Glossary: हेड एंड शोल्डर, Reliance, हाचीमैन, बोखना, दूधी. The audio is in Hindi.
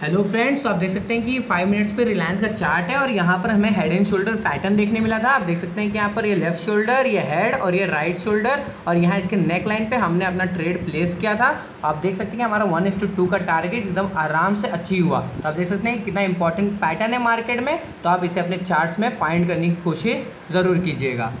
हेलो फ्रेंड्स, तो आप देख सकते हैं कि 5 मिनट्स पे रिलायंस का चार्ट है और यहाँ पर हमें हेड एंड शोल्डर पैटर्न देखने मिला था। आप देख सकते हैं कि यहाँ पर ये लेफ्ट शोल्डर, ये हेड और ये राइट शोल्डर और यहाँ इसके नेक लाइन पे हमने अपना ट्रेड प्लेस किया था। आप देख सकते हैं कि हमारा 1:2 का टारगेट एकदम आराम से अचीव हुआ। तो आप देख सकते हैं कितना इंपॉर्टेंट पैटर्न है मार्केट में, तो आप इसे अपने चार्ट्स में फाइंड करने की कोशिश ज़रूर कीजिएगा।